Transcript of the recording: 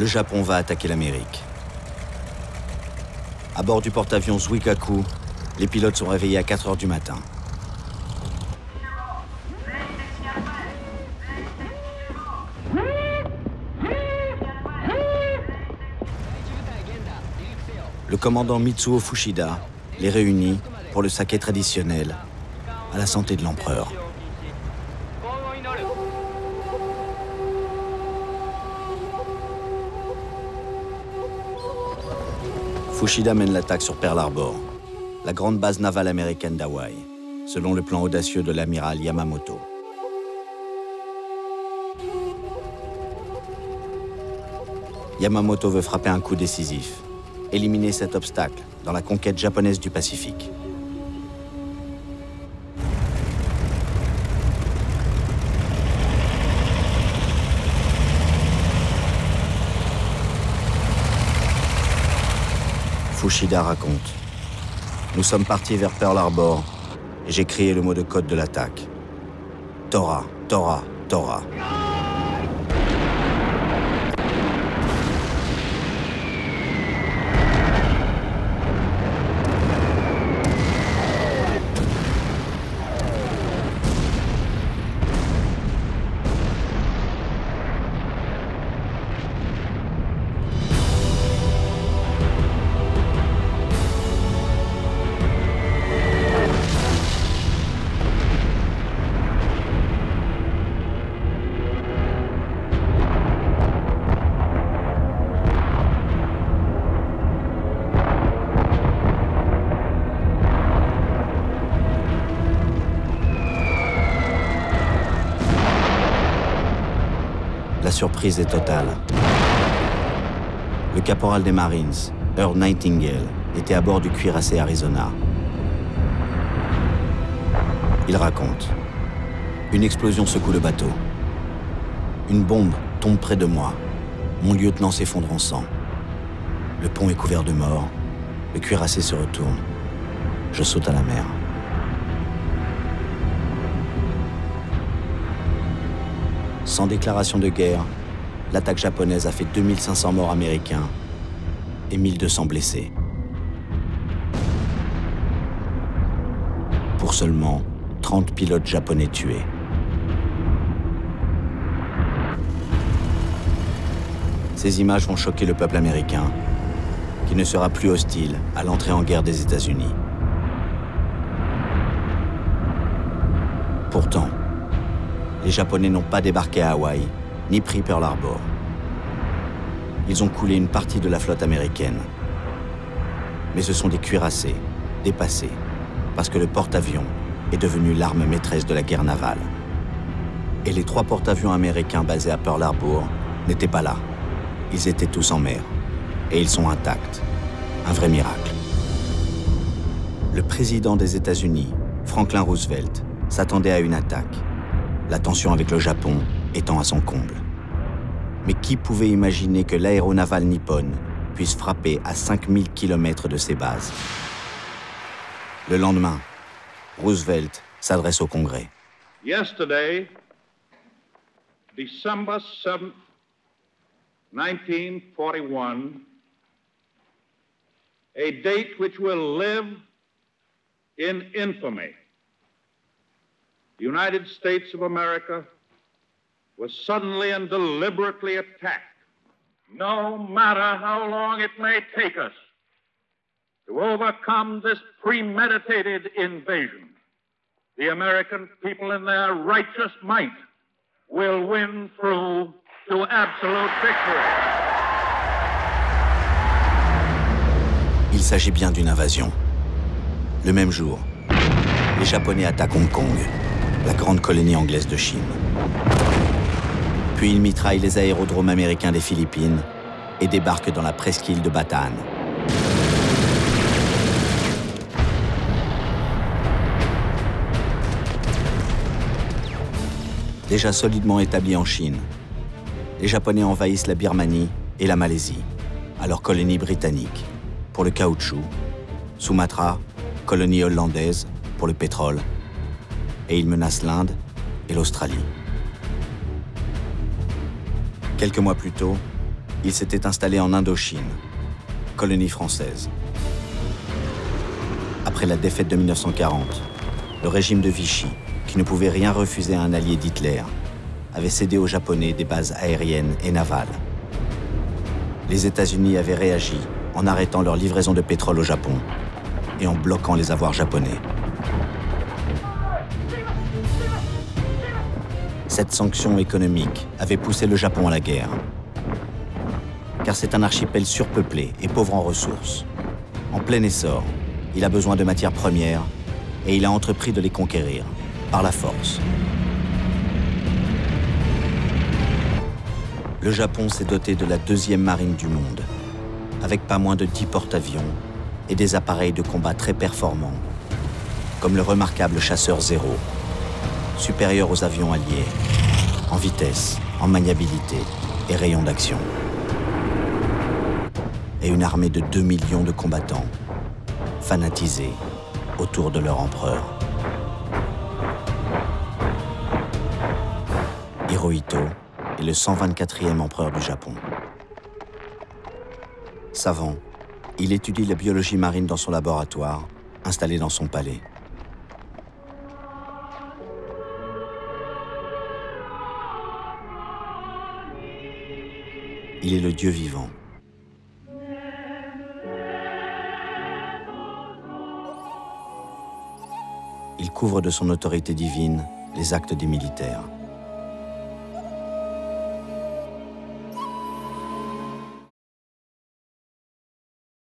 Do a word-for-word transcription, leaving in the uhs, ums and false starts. le Japon va attaquer l'Amérique. À bord du porte-avions Suikaku, les pilotes sont réveillés à quatre heures du matin. Le commandant Mitsuo Fuchida les réunit pour le saké traditionnel à la santé de l'empereur. Fuchida mène l'attaque sur Pearl Harbor, la grande base navale américaine d'Hawaï, selon le plan audacieux de l'amiral Yamamoto. Yamamoto veut frapper un coup décisif, éliminer cet obstacle dans la conquête japonaise du Pacifique. Fuchida raconte. Nous sommes partis vers Pearl Harbor et j'ai crié le mot de code de l'attaque. Tora, Tora, Tora. La surprise est totale. Le caporal des Marines, Earl Nightingale, était à bord du cuirassé Arizona. Il raconte. Une explosion secoue le bateau. Une bombe tombe près de moi. Mon lieutenant s'effondre en sang. Le pont est couvert de morts. Le cuirassé se retourne. Je saute à la mer. Sans déclaration de guerre, l'attaque japonaise a fait deux mille cinq cents morts américains et mille deux cents blessés. Pour seulement trente pilotes japonais tués. Ces images vont choquer le peuple américain, qui ne sera plus hostile à l'entrée en guerre des États-Unis. Pourtant, les Japonais n'ont pas débarqué à Hawaï, ni pris Pearl Harbor. Ils ont coulé une partie de la flotte américaine. Mais ce sont des cuirassés, dépassés, parce que le porte-avions est devenu l'arme maîtresse de la guerre navale. Et les trois porte-avions américains basés à Pearl Harbor n'étaient pas là. Ils étaient tous en mer. Et ils sont intacts. Un vrai miracle. Le président des États-Unis, Franklin Roosevelt, s'attendait à une attaque. La tension avec le Japon étant à son comble. Mais qui pouvait imaginer que l'aéronavale nippone puisse frapper à cinq mille kilomètres de ses bases? Le lendemain, Roosevelt s'adresse au Congrès. Yesterday, December seventh, nineteen forty-one, a date which will live in infamy. The United States of America was suddenly and deliberately attacked. No matter how long it may take us to overcome this premeditated invasion, the American people in their righteous might will win through to absolute victory. Il s'agit bien d'une invasion. Le même jour, les Japonais attaquent Hong Kong, la grande colonie anglaise de Chine. Puis ils mitraillent les aérodromes américains des Philippines et débarquent dans la presqu'île de Bataan. Déjà solidement établis en Chine, les Japonais envahissent la Birmanie et la Malaisie, alors colonie britannique, pour le caoutchouc, Sumatra, colonie hollandaise, pour le pétrole, et ils menacent l'Inde et l'Australie. Quelques mois plus tôt, Il s'était installé en Indochine, colonie française. Après la défaite de mille neuf cent quarante, le régime de Vichy, qui ne pouvait rien refuser à un allié d'Hitler, avait cédé aux Japonais des bases aériennes et navales. Les États-Unis avaient réagi en arrêtant leur livraison de pétrole au Japon et en bloquant les avoirs japonais. Cette sanction économique avait poussé le Japon à la guerre, car c'est un archipel surpeuplé et pauvre en ressources. En plein essor, il a besoin de matières premières et il a entrepris de les conquérir par la force. Le Japon s'est doté de la deuxième marine du monde, avec pas moins de dix porte-avions et des appareils de combat très performants, comme le remarquable chasseur Zéro, supérieur aux avions alliés, en vitesse, en maniabilité et rayon d'action. Et une armée de deux millions de combattants, fanatisés autour de leur empereur. Hirohito est le cent vingt-quatrième empereur du Japon. Savant, il étudie la biologie marine dans son laboratoire, installé dans son palais. Il est le dieu vivant. Il couvre de son autorité divine les actes des militaires.